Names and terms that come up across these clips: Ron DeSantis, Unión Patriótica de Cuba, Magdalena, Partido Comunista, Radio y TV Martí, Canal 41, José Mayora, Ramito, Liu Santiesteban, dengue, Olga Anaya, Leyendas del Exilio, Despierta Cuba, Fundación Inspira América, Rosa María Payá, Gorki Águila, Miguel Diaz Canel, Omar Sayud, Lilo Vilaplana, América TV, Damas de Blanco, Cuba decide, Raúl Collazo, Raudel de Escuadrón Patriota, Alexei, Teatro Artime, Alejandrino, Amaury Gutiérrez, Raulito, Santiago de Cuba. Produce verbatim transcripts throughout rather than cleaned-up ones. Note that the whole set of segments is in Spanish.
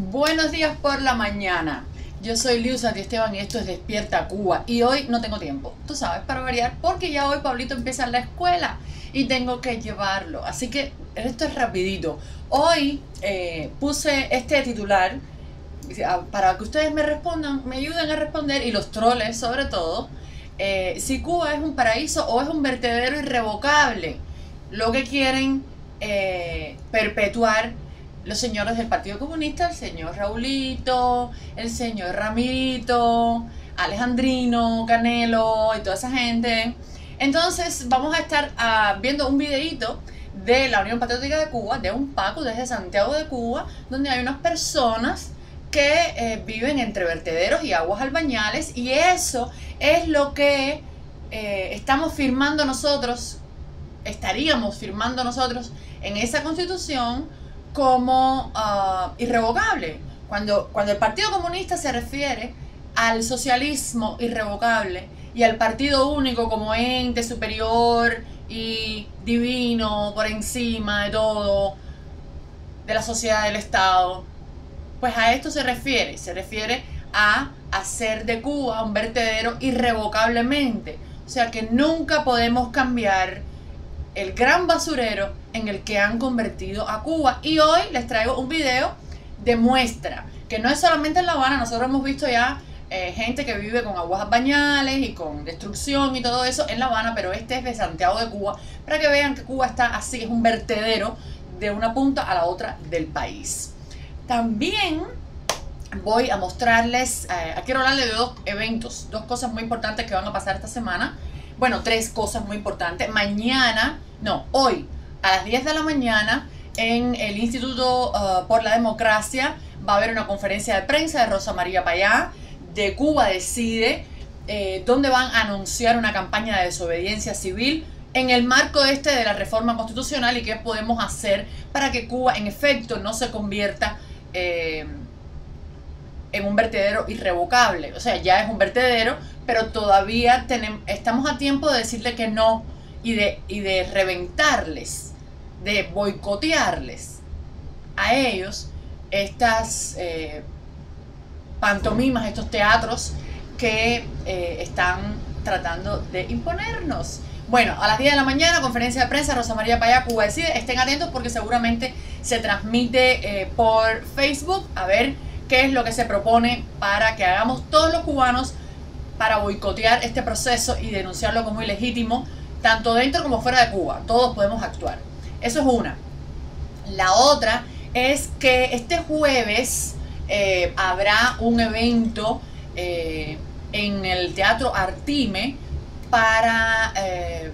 Buenos días por la mañana. Yo soy Liu Santiesteban y esto es Despierta Cuba. Y hoy no tengo tiempo, tú sabes, para variar, porque ya hoy Pablito empieza en la escuela y tengo que llevarlo. Así que esto es rapidito. Hoy eh, puse este titular para que ustedes me respondan, me ayuden a responder, y los troles sobre todo. Eh, si Cuba es un paraíso o es un vertedero irrevocable, lo que quieren eh, perpetuar los señores del Partido Comunista, el señor Raulito, el señor Ramito, Alejandrino, Canelo y toda esa gente. Entonces vamos a estar uh, viendo un videíto de la Unión Patriótica de Cuba, de UNPACU, desde Santiago de Cuba, donde hay unas personas que eh, viven entre vertederos y aguas albañales, y eso es lo que eh, estamos firmando nosotros, estaríamos firmando nosotros en esa constitución como uh, irrevocable. Cuando, cuando el Partido Comunista se refiere al socialismo irrevocable y al partido único como ente superior y divino por encima de todo, de la sociedad, del Estado, pues a esto se refiere, se refiere a hacer de Cuba un vertedero irrevocablemente. O sea que nunca podemos cambiar el gran basurero en el que han convertido a Cuba. Y hoy les traigo un video de muestra, que no es solamente en La Habana. Nosotros hemos visto ya eh, gente que vive con aguas bañales y con destrucción y todo eso en La Habana, pero este es de Santiago de Cuba, para que vean que Cuba está así, es un vertedero de una punta a la otra del país. También voy a mostrarles, eh, quiero hablarles de dos eventos, dos cosas muy importantes que van a pasar esta semana. Bueno, tres cosas muy importantes. Mañana, no, hoy, a las diez de la mañana, en el Instituto uh, por la Democracia, va a haber una conferencia de prensa de Rosa María Payá, de Cuba Decide, eh, donde van a anunciar una campaña de desobediencia civil en el marco este de la reforma constitucional y qué podemos hacer para que Cuba, en efecto, no se convierta eh, en un vertedero irrevocable. O sea, ya es un vertedero, pero todavía tenemos, estamos a tiempo de decirle que no y de, y de reventarles, de boicotearles a ellos estas eh, pantomimas, estos teatros que eh, están tratando de imponernos. Bueno, a las diez de la mañana, conferencia de prensa, Rosa María Payá, Cuba Decide. Estén atentos porque seguramente se transmite eh, por Facebook. A ver qué es lo que se propone para que hagamos todos los cubanos para boicotear este proceso y denunciarlo como ilegítimo, tanto dentro como fuera de Cuba. Todos podemos actuar. Eso es una. La otra es que este jueves eh, habrá un evento eh, en el Teatro Artime para eh,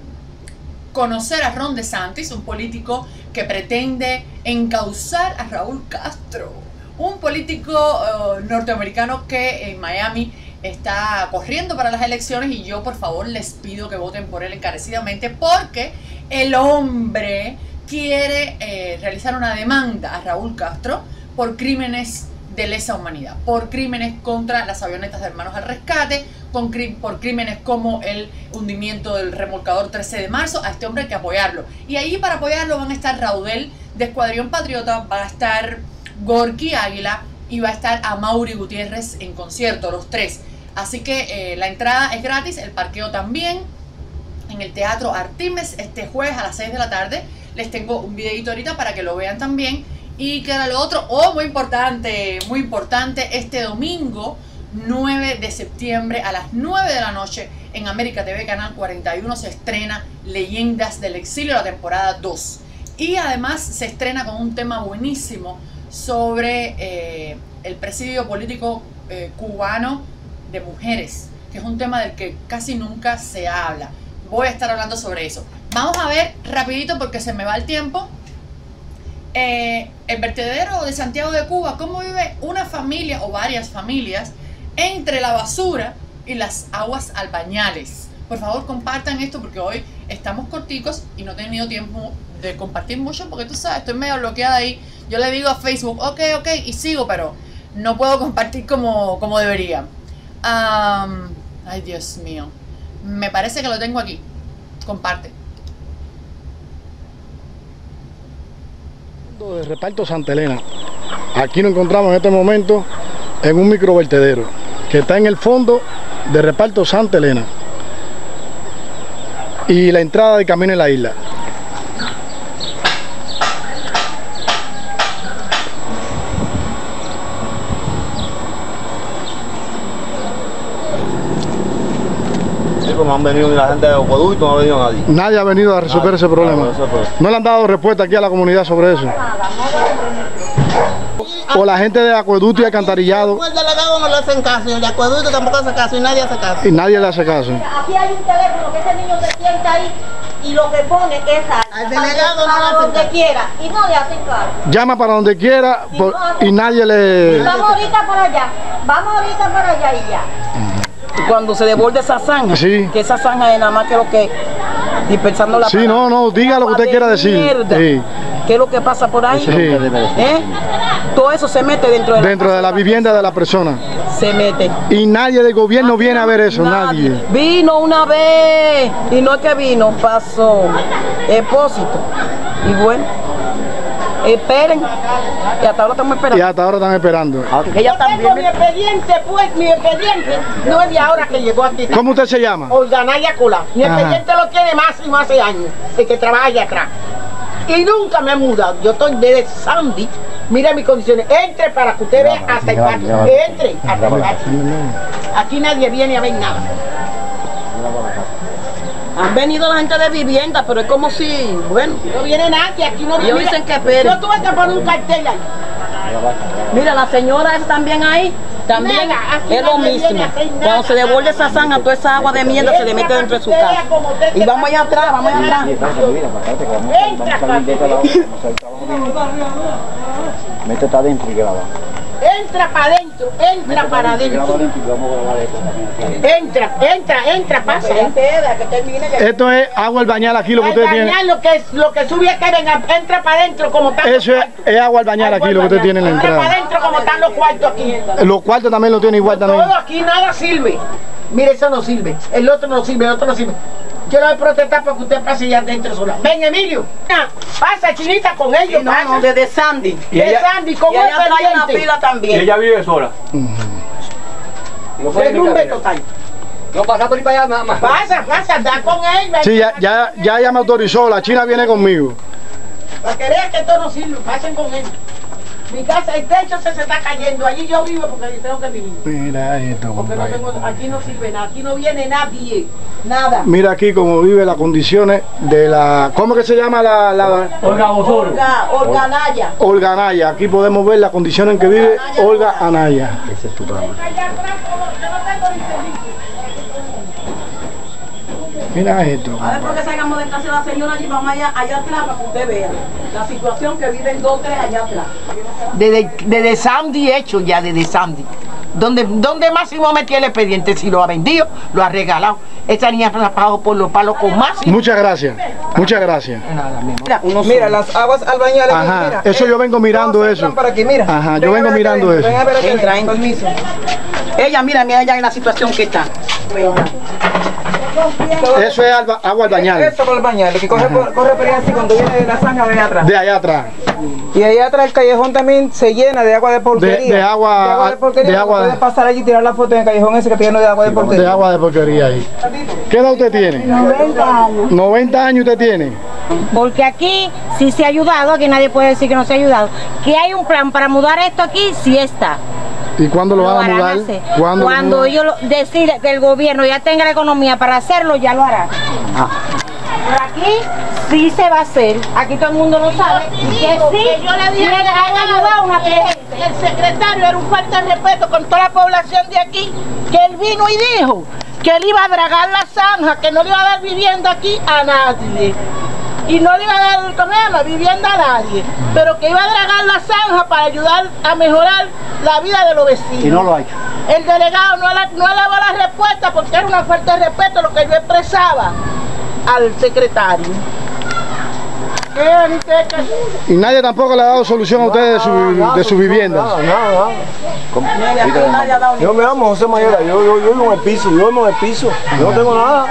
conocer a Ron DeSantis, un político que pretende encauzar a Raúl Castro, un político eh, norteamericano que en Miami está corriendo para las elecciones, y yo por favor les pido que voten por él encarecidamente, porque el hombre quiere eh, realizar una demanda a Raúl Castro por crímenes de lesa humanidad, por crímenes contra las avionetas de Hermanos al Rescate, con por crímenes como el hundimiento del remolcador trece de marzo. A este hombre hay que apoyarlo, y ahí para apoyarlo van a estar Raúl de Escuadrón Patriota, va a estar Gorki Águila y va a estar Amaury Gutiérrez en concierto, los tres. Así que eh, la entrada es gratis, el parqueo también, en el Teatro Artimes, este jueves a las seis de la tarde. Les tengo un videito ahorita para que lo vean también. Y que era lo otro, oh, muy importante, muy importante, este domingo nueve de septiembre a las nueve de la noche en América T V, Canal cuarenta y uno, se estrena Leyendas del Exilio, la temporada dos. Y además se estrena con un tema buenísimo sobre eh, el presidio político eh, cubano de mujeres, que es un tema del que casi nunca se habla. Voy a estar hablando sobre eso. Vamos a ver rapidito porque se me va el tiempo. Eh, el vertedero de Santiago de Cuba, cómo vive una familia o varias familias entre la basura y las aguas albañales. Por favor, compartan esto porque hoy estamos corticos y no he tenido tiempo de compartir mucho porque tú sabes, estoy medio bloqueada ahí. Yo le digo a Facebook, ok, ok, y sigo, pero no puedo compartir como, como debería. Um, ay, Dios mío. Me parece que lo tengo aquí. Comparte. De reparto Santa Elena. Aquí nos encontramos en este momento en un microvertedero que está en el fondo de reparto Santa Elena y la entrada de camino en la isla. No han venido ni la gente de Acueducto, no ha venido nadie. Nadie ha venido a resolver nadie, ese problema. No le han dado respuesta aquí a la comunidad sobre eso. O la gente de Acueducto y Alcantarillado. El delegado no le hacen caso, y el de Acueducto tampoco hace caso, y nadie hace caso. Y nadie le hace caso. Aquí hay un teléfono que ese niño se sienta ahí y lo que pone es al delegado para no donde quiera y no le hacen caso. Llama para donde quiera y, por, no hace... y nadie le... Vamos ahorita para allá, vamos ahorita para allá y ya. Cuando se devuelve esa zanja, sí. Que esa zanja es nada más que lo que dispersando la... Sí, palabra, no, no, diga lo que usted quiera decir. Mierda, sí. ¿Qué es lo que pasa por ahí? Sí. ¿Eh? Todo eso se mete dentro de la, dentro de la vivienda de la persona. Se mete. Y nadie del gobierno viene a ver eso, nadie. nadie. Vino una vez, y no es que vino, pasó, expósito. Y bueno, esperen, y hasta ahora estamos esperando. Y hasta ahora están esperando. Ella también. Mi expediente, pues, mi expediente no es de ahora que llegó aquí. ¿Cómo usted se llama? Olganaya Cola. Mi Ajá. expediente lo tiene más y más de años, de que trabaja allá atrás. Y nunca me he mudado. Yo estoy desde Sandy. Mira mis condiciones. Entre para que usted vea hasta el patio. Entre hasta el patio. Aquí nadie viene a ver nada. Han venido la gente de vivienda, pero es como si, bueno... No viene nadie, aquí no viene... dicen que esperen. Yo tuve que poner un cartel ahí. Mira, la señora es también ahí, también nada, es lo mismo. Cuando se devuelve esa zanja, toda esa agua de mierda se le mete dentro de su casa. Y vamos allá atrás, vamos allá atrás. Entra, Mete está adentro y graba. Entra para adentro, entra para adentro. Entra, entra, entra, pasa. Esto es agua al bañar aquí lo que ustedes tienen. Lo que, lo que sube acá, entra para adentro como están. Eso es, es agua al bañar aquí lo que ustedes tienen en la entrada. Entra para adentro como están los cuartos aquí. Los cuartos también lo tienen igual también. Todo aquí nada sirve. Mire, eso no sirve. El otro no sirve, el otro no sirve. Yo no voy a protestar porque usted pase ya adentro sola. Ven, Emilio. Pasa, Chinita, con ellos. Sí, no, pasa. No, desde Sandy. Y de ella, Sandy, con ella trae una pila también. Y ella vive sola. Mm-hmm. El rumbe total. No pasa por ahí para allá, mamá. Pasa, pasa, da con ella. Sí, ya, ya, ya ella me autorizó. La China viene conmigo. Para que vean que esto no sirve, pasen con ellos. Mi casa, el techo se, se está cayendo, allí yo vivo porque allí tengo que vivir. Mira esto, porque no tengo, aquí no sirve nada, aquí no viene nadie, nada. Mira aquí cómo vive las condiciones de la... ¿Cómo que se llama la...? la... Olga Osoro. Olga, Olga Anaya. Olga Anaya, aquí podemos ver las condiciones en que vive Olga Anaya. Ese es tu programa. Mira esto. A ver, ¿por qué salgamos de casa de la señora y vamos allá, allá atrás para que usted vea la situación que viven dos tres allá atrás? Desde, desde Sandy hecho ya, desde Sandy. Donde, donde Máximo metió el expediente, si lo ha vendido, lo ha regalado. Esta niña ha pagado por los palos con Máximo. Muchas gracias, muchas gracias. Mira, mira las aguas albañales. Ajá, mira, eso eh, yo vengo mirando eso. Para aquí, mira. Ajá, yo vengo mirando eso. Ven a ver, entra, entra. Permiso. Ella, mira, mira ya en la situación que está. Eso es alba, agua al bañar. Eso es al bañar, que corre, corre por allá así cuando viene de la zanja de allá atrás. De allá atrás. Y allá atrás el callejón también se llena de agua de porquería. De, de, agua, de agua de porquería. De agua, puedes pasar allí y tirar la foto en el callejón ese que tiene de agua de porquería. De agua de porquería ahí. ¿Qué edad usted tiene? noventa años. noventa años usted tiene. Porque aquí sí se ha ayudado, aquí nadie puede decir que no se ha ayudado. Que hay un plan para mudar esto aquí, sí está. ¿Y cuándo lo, lo van a mudar? Cuando, cuando ellos decidan que el gobierno ya tenga la economía para hacerlo, ya lo hará. Ah. Pero aquí sí se va a hacer. Aquí todo el mundo lo sabe. Y que sí, que yo le dije que han ayudado a una gente. El secretario era un falta de respeto con toda la población de aquí, que él vino y dijo que él iba a dragar la zanja, que no le iba a dar vivienda aquí a nadie. Y no le iba a dar el comer a la vivienda a nadie, pero que iba a dragar la zanja para ayudar a mejorar la vida de los vecinos. Y no lo ha hecho. El delegado no le no daba la respuesta porque era una falta de respeto lo que yo expresaba al secretario. Y nadie tampoco le ha dado solución a ustedes de su, no, de su vivienda. Nada, nada, nada. Yo me amo, José Mayora, yo vivo yo, yo en el piso, yo vivo en el piso, yo no tengo nada.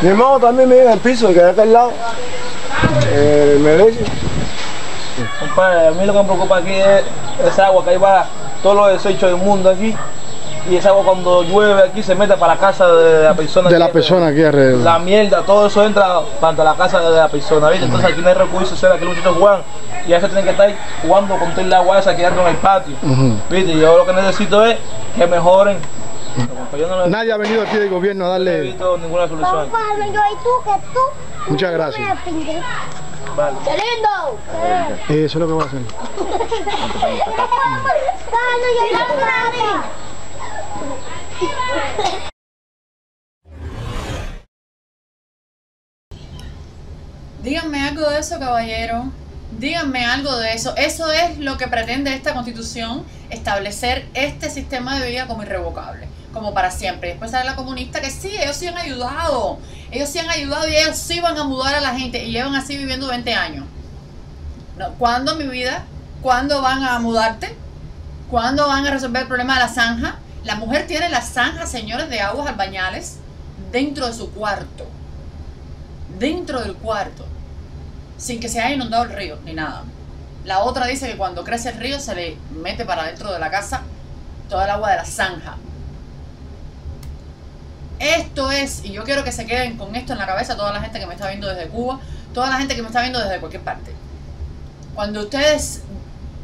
Mi hermano también me vive en el piso, que de aquel lado, eh, me dice. Compadre, a mí lo que me preocupa aquí es esa agua que ahí va todos los desechos del mundo aquí. Y esa agua cuando llueve aquí se mete para la casa de la persona. De la persona aquí alrededor. La mierda, todo eso entra para la casa de la persona, ¿viste? Entonces aquí no hay recursos, o sea, aquí los muchachos juegan. Y a eso tienen que estar jugando con todo el agua esa que entra en el patio. Uh-huh. ¿Viste? Yo lo que necesito es que mejoren. No le... Nadie ha venido aquí del gobierno a darle... No he visto ninguna solución. Muchas gracias. Vale. ¡Qué lindo! Sí. Eso es lo que voy a hacer. Díganme algo de eso, caballero. Díganme algo de eso. Eso es lo que pretende esta Constitución, establecer este sistema de vida como irrevocable, como para siempre. Después sale la comunista que sí, ellos sí han ayudado. Ellos sí han ayudado y ellos sí van a mudar a la gente. Y llevan así viviendo veinte años. No, ¿cuándo, mi vida? ¿Cuándo van a mudarte? ¿Cuándo van a resolver el problema de la zanja? La mujer tiene la zanja, señores, de aguas albañales dentro de su cuarto. Dentro del cuarto. Sin que se haya inundado el río, ni nada. La otra dice que cuando crece el río se le mete para dentro de la casa toda el agua de la zanja. Esto es, y yo quiero que se queden con esto en la cabeza toda la gente que me está viendo desde Cuba, toda la gente que me está viendo desde cualquier parte. Cuando ustedes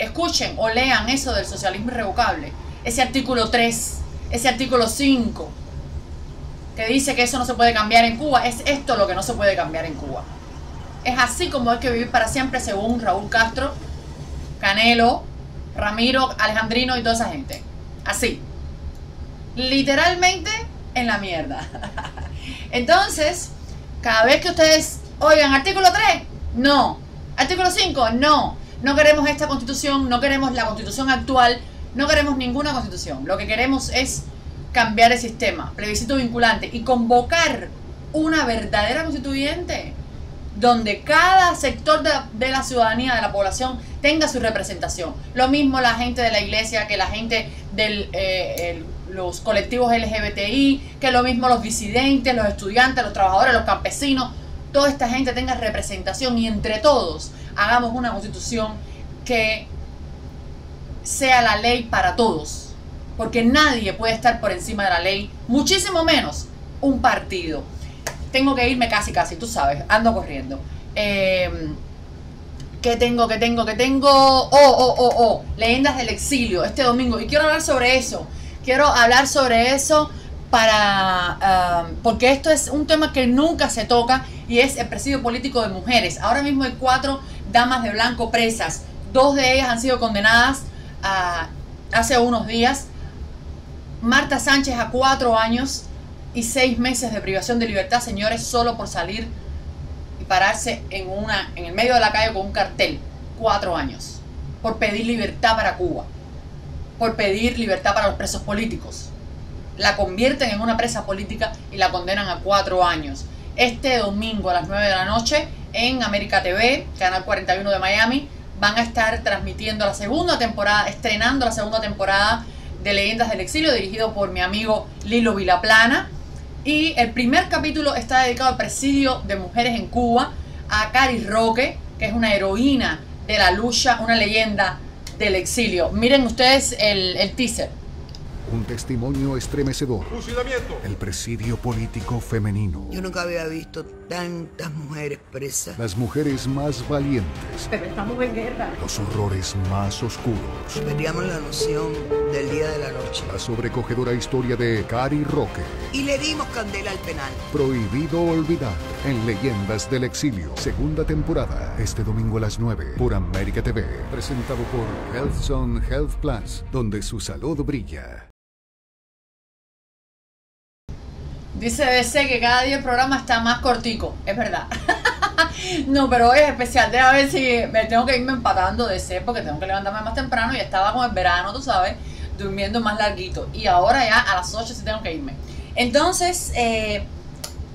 escuchen o lean eso del socialismo irrevocable, ese artículo tres, ese artículo cinco, que dice que eso no se puede cambiar en Cuba, es esto lo que no se puede cambiar en Cuba. Es así como hay que vivir para siempre según Raúl Castro, Canelo, Ramiro, Alejandrino y toda esa gente. Así. Literalmente en la mierda. Entonces, cada vez que ustedes oigan artículo tres, no. Artículo cinco, no. No queremos esta constitución, no queremos la constitución actual, no queremos ninguna constitución. Lo que queremos es cambiar el sistema, plebiscito vinculante y convocar una verdadera constituyente donde cada sector de la, de la ciudadanía, de la población, tenga su representación. Lo mismo la gente de la iglesia que la gente de eh, los colectivos L G B T I, que lo mismo los disidentes, los estudiantes, los trabajadores, los campesinos. Toda esta gente tenga representación y entre todos hagamos una constitución que sea la ley para todos. Porque nadie puede estar por encima de la ley, muchísimo menos un partido. Tengo que irme casi, casi, tú sabes, ando corriendo. Eh, ¿Qué tengo, qué tengo, qué tengo? Oh, oh, oh, oh, Leyendas del Exilio, este domingo. Y quiero hablar sobre eso. Quiero hablar sobre eso para... Uh, porque esto es un tema que nunca se toca y es el presidio político de mujeres. Ahora mismo hay cuatro damas de blanco presas. Dos de ellas han sido condenadas a, hace unos días. Marta Sánchez a cuatro años... y seis meses de privación de libertad, señores, solo por salir y pararse en una en el medio de la calle con un cartel. Cuatro años. Por pedir libertad para Cuba. Por pedir libertad para los presos políticos. La convierten en una presa política y la condenan a cuatro años. Este domingo a las nueve de la noche en América T V, Canal cuarenta y uno de Miami, van a estar transmitiendo la segunda temporada, estrenando la segunda temporada de Leyendas del Exilio, dirigido por mi amigo Lilo Vilaplana. Y el primer capítulo está dedicado al presidio de mujeres en Cuba, a Cari Roque, que es una heroína de la lucha, una leyenda del exilio. Miren ustedes el, el teaser. Un testimonio estremecedor. Fusilamiento. El presidio político femenino. Yo nunca había visto tantas mujeres presas. Las mujeres más valientes. Pero estamos en guerra. Los horrores más oscuros. Perdíamos la noción del día de la noche. La sobrecogedora historia de Cari Roque. Y le dimos candela al penal. Prohibido olvidar en Leyendas del Exilio. Segunda temporada. Este domingo a las nueve por América T V. Presentado por Health Zone Health Plus, donde su salud brilla. Dice B C que cada día el programa está más cortico. Es verdad. No, pero hoy es especial. Deja ver si me tengo que irme empatando de C porque tengo que levantarme más temprano. Ya estaba con el verano, tú sabes, durmiendo más larguito. Y ahora ya a las ocho sí tengo que irme. Entonces, eh,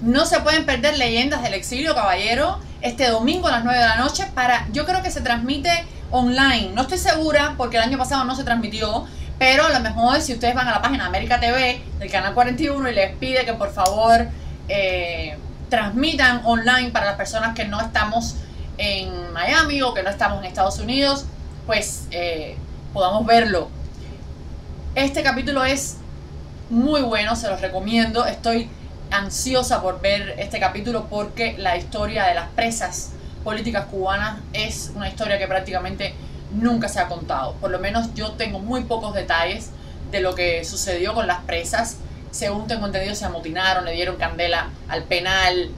no se pueden perder Leyendas del Exilio, caballero. Este domingo a las nueve de la noche. para Yo creo que se transmite online. No estoy segura porque el año pasado no se transmitió. Pero a lo mejor si ustedes van a la página América T V del Canal cuarenta y uno y les pide que por favor eh, transmitan online para las personas que no estamos en Miami o que no estamos en Estados Unidos, pues eh, podamos verlo. Este capítulo es muy bueno, se los recomiendo. Estoy ansiosa por ver este capítulo porque la historia de las presas políticas cubanas es una historia que prácticamente nunca se ha contado. Por lo menos yo tengo muy pocos detalles de lo que sucedió con las presas. Según tengo entendido, se amotinaron, le dieron candela al penal,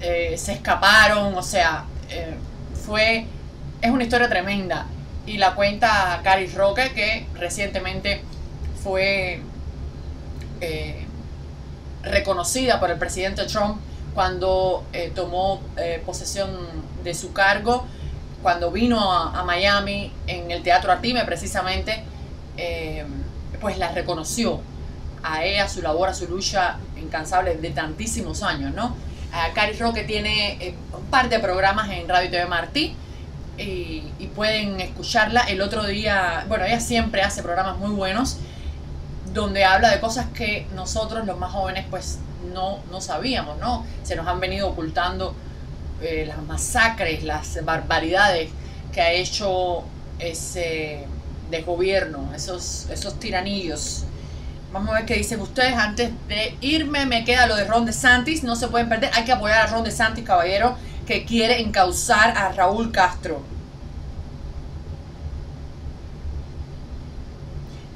eh, se escaparon, o sea, eh, fue es una historia tremenda. Y la cuenta Cari Roque, que recientemente fue eh, reconocida por el presidente Trump cuando eh, tomó eh, posesión de su cargo, cuando vino a, a Miami en el Teatro Artime precisamente, eh, pues la reconoció a ella, su labor, a su lucha incansable de tantísimos años, ¿no? A Cari Roque tiene eh, un par de programas en Radio y T V Martí y, y pueden escucharla. El otro día, bueno, ella siempre hace programas muy buenos donde habla de cosas que nosotros los más jóvenes pues no, no sabíamos, ¿no? Se nos han venido ocultando eh, las masacres, las barbaridades que ha hecho ese desgobierno, esos, esos tiranillos. Vamos a ver qué dicen ustedes. Antes de irme, me queda lo de Ron DeSantis. No se pueden perder. Hay que apoyar a Ron DeSantis, caballero, que quiere encauzar a Raúl Castro.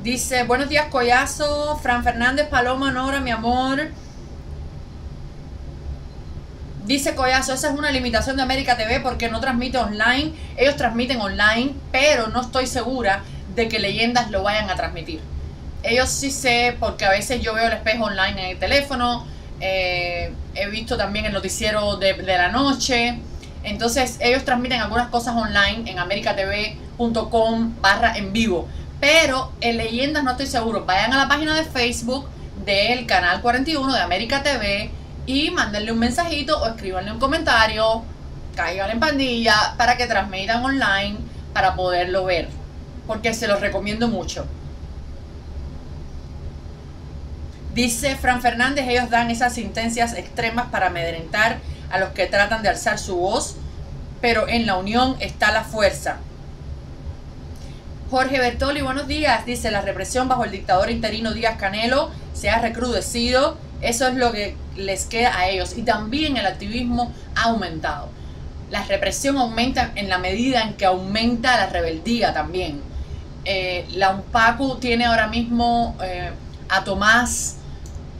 Dice, buenos días, Collazo. Fran Fernández, Paloma, Nora, mi amor. Dice Collazo, esa es una limitación de América T V porque no transmite online. Ellos transmiten online, pero no estoy segura de que Leyendas lo vayan a transmitir. Ellos sí sé, porque a veces yo veo el espejo online en el teléfono, eh, he visto también el noticiero de, de la noche. Entonces ellos transmiten algunas cosas online en americatv punto com barra en vivo. Pero en Leyendas no estoy seguro. Vayan a la página de Facebook del Canal cuarenta y uno de América T V y mándenle un mensajito o escríbanle un comentario, cáiganle en pandilla para que transmitan online para poderlo ver, porque se los recomiendo mucho. Dice Fran Fernández, ellos dan esas sentencias extremas para amedrentar a los que tratan de alzar su voz, pero en la unión está la fuerza. Jorge Bertoli, buenos días. Dice, la represión bajo el dictador interino Díaz Canelo se ha recrudecido. Eso es lo que les queda a ellos. Y también el activismo ha aumentado. La represión aumenta en la medida en que aumenta la rebeldía también. Eh, la UNPACU tiene ahora mismo eh, a Tomás,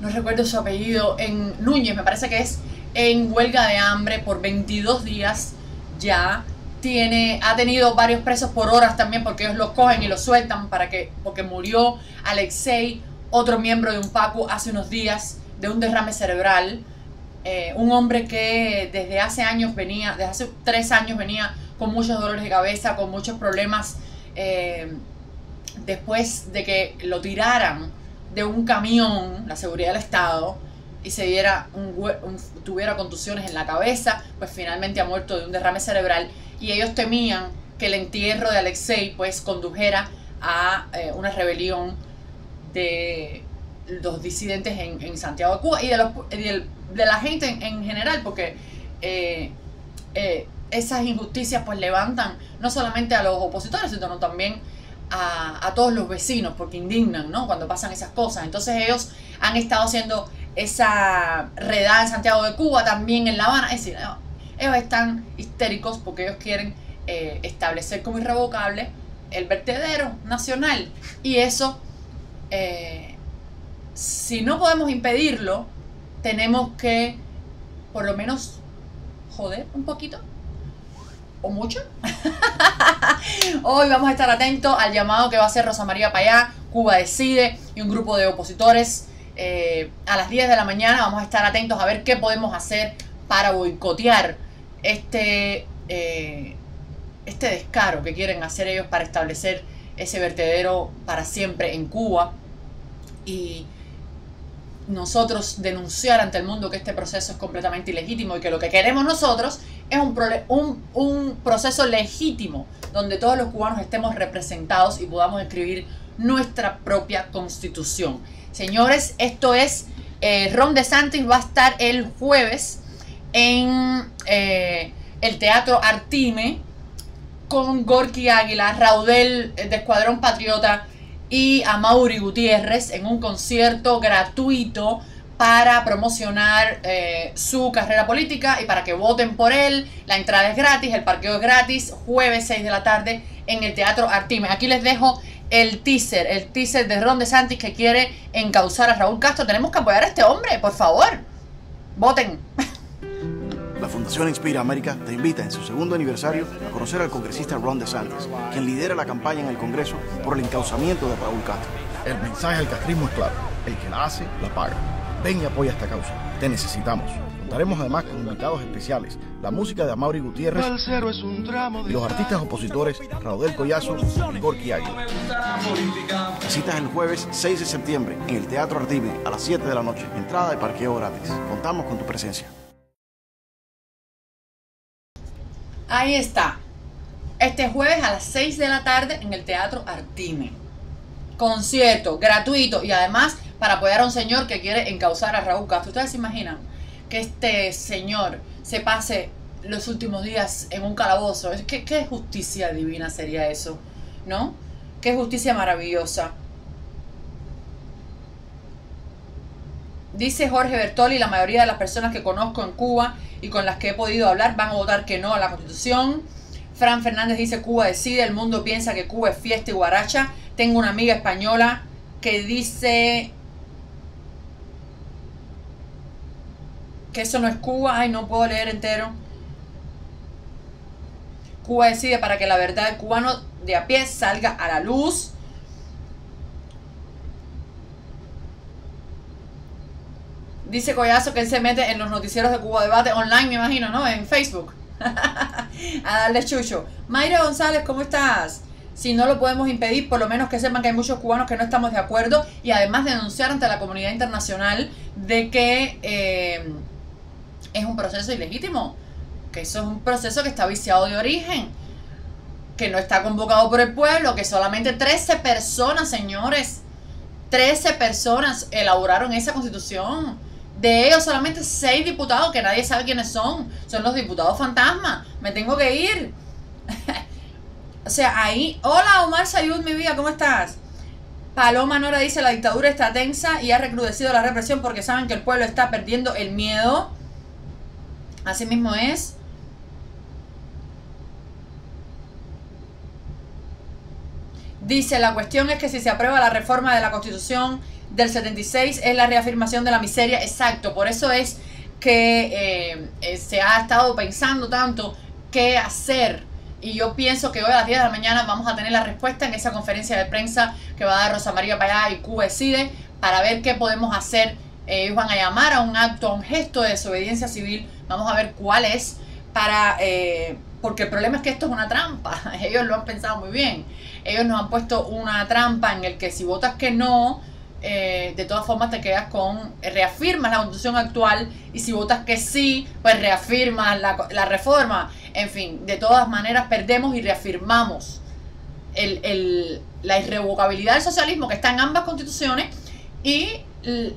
no recuerdo su apellido, en Núñez, me parece que es, en huelga de hambre por veintidós días ya. Tiene, ha tenido varios presos por horas también, porque ellos los cogen y los sueltan para que, porque murió Alexei, otro miembro de UNPACU, hace unos días de un derrame cerebral. Eh, un hombre que desde hace años venía, desde hace tres años venía con muchos dolores de cabeza, con muchos problemas, eh, después de que lo tiraran de un camión, la seguridad del Estado, y se diera un, un, tuviera contusiones en la cabeza, pues finalmente ha muerto de un derrame cerebral. Y ellos temían que el entierro de Alexei pues condujera a eh, una rebelión de los disidentes en, en Santiago de Cuba y de, los, de, de la gente en, en general, porque eh, eh, esas injusticias pues levantan no solamente a los opositores, sino también a, a todos los vecinos, porque indignan, ¿no?, cuando pasan esas cosas. Entonces ellos han estado haciendo esa redada en Santiago de Cuba, también en La Habana. Es decir, ellos están histéricos porque ellos quieren eh, establecer como irrevocable el vertedero nacional. Y eso, eh, si no podemos impedirlo, tenemos que por lo menos joder un poquito o mucho. Hoy vamos a estar atentos al llamado que va a hacer Rosa María Payá, Cuba Decide y un grupo de opositores. Eh, a las diez de la mañana vamos a estar atentos a ver qué podemos hacer para boicotear este, eh, este descaro que quieren hacer ellos para establecer ese vertedero para siempre en Cuba, y nosotros denunciar ante el mundo que este proceso es completamente ilegítimo y que lo que queremos nosotros es un, un, un proceso legítimo donde todos los cubanos estemos representados y podamos escribir nuestra propia constitución. Señores, esto es eh, Ron DeSantis va a estar el jueves en eh, el Teatro Artime, con Gorki Águila, Raudel de Escuadrón Patriota y Amaury Gutiérrez en un concierto gratuito para promocionar eh, su carrera política y para que voten por él. La entrada es gratis, el parqueo es gratis, jueves seis de la tarde en el Teatro Artime. Aquí les dejo el teaser, el teaser de Ron DeSantis que quiere encauzar a Raúl Castro. Tenemos que apoyar a este hombre, por favor. Voten. La Fundación Inspira América te invita en su segundo aniversario a conocer al congresista Ron DeSantis, quien lidera la campaña en el Congreso por el encauzamiento de Raúl Castro. El mensaje del castrismo es claro, el que la hace, la paga. Ven y apoya esta causa, te necesitamos. Contaremos además con invitados especiales, la música de Amaury Gutiérrez y los artistas opositores Raúl Collazo y Gorki Águila. Citas el jueves seis de septiembre en el Teatro Artime a las siete de la noche. Entrada y parqueo gratis. Contamos con tu presencia. Ahí está. Este jueves a las seis de la tarde en el Teatro Artime. Concierto gratuito y además para apoyar a un señor que quiere encauzar a Raúl Castro. ¿Ustedes se imaginan que este señor se pase los últimos días en un calabozo? ¿Qué, qué justicia divina sería eso? ¿No? Qué justicia maravillosa. Dice Jorge Bertoli, la mayoría de las personas que conozco en Cuba y con las que he podido hablar van a votar que no a la Constitución. Fran Fernández dice, Cuba decide, el mundo piensa que Cuba es fiesta y guaracha. Tengo una amiga española que dice que eso no es Cuba. Ay, no puedo leer entero. Cuba decide para que la verdad del cubano de a pie salga a la luz. Dice Collazo que él se mete en los noticieros de Cuba Debate online, me imagino, ¿no? En Facebook. A darle chucho. Mayra González, ¿cómo estás? Si no lo podemos impedir, por lo menos que sepan que hay muchos cubanos que no estamos de acuerdo, y además denunciar ante la comunidad internacional de que eh, es un proceso ilegítimo, que eso es un proceso que está viciado de origen, que no está convocado por el pueblo, que solamente trece personas, señores, trece personas elaboraron esa constitución. De ellos solamente seis diputados, que nadie sabe quiénes son. Son los diputados fantasma. Me tengo que ir. O sea, ahí... Hola, Omar Sayud, mi vida, ¿cómo estás? Paloma Nora dice, la dictadura está tensa y ha recrudecido la represión porque saben que el pueblo está perdiendo el miedo. Así mismo es. Dice, la cuestión es que si se aprueba la reforma de la Constitución del setenta y seis es la reafirmación de la miseria. Exacto, por eso es que eh, se ha estado pensando tanto qué hacer. Y yo pienso que hoy a las diez de la mañana vamos a tener la respuesta en esa conferencia de prensa que va a dar Rosa María Payá y Cuba Decide, para ver qué podemos hacer. Eh, ellos van a llamar a un acto, a un gesto de desobediencia civil. Vamos a ver cuál es para... Eh, porque el problema es que esto es una trampa. Ellos lo han pensado muy bien. Ellos nos han puesto una trampa en el que si votas que no, eh, de todas formas te quedas con, reafirmas la constitución actual, y si votas que sí, pues reafirmas la, la reforma. En fin, de todas maneras perdemos y reafirmamos el, el, la irrevocabilidad del socialismo que está en ambas constituciones, y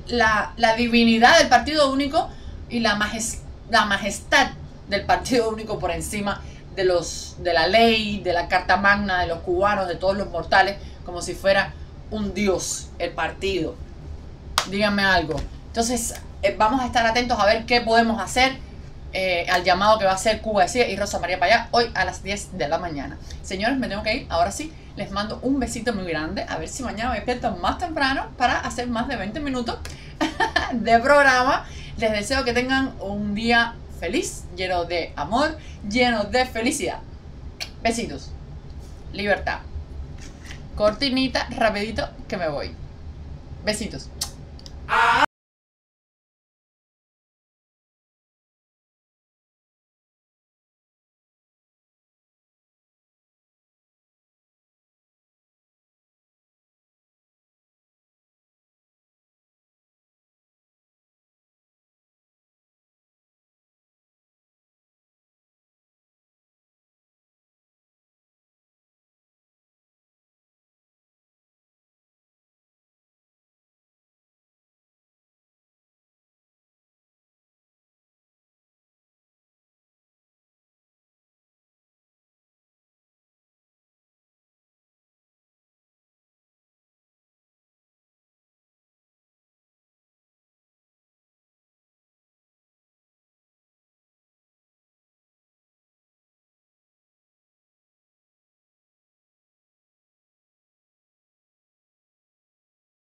la, la divinidad del partido único y la, majest, la majestad del partido único por encima de los de la ley, de la carta magna, de los cubanos, de todos los mortales, como si fuera un dios el partido. Díganme algo. Entonces eh, vamos a estar atentos a ver qué podemos hacer eh, al llamado que va a hacer Cuba Decide y Rosa María Payá hoy a las diez de la mañana. Señores, me tengo que ir, ahora sí. Les mando un besito muy grande. A ver si mañana me despierto más temprano para hacer más de veinte minutos de programa. Les deseo que tengan un día feliz, lleno de amor, lleno de felicidad. Besitos. Libertad. Cortinita, rapidito, que me voy. Besitos.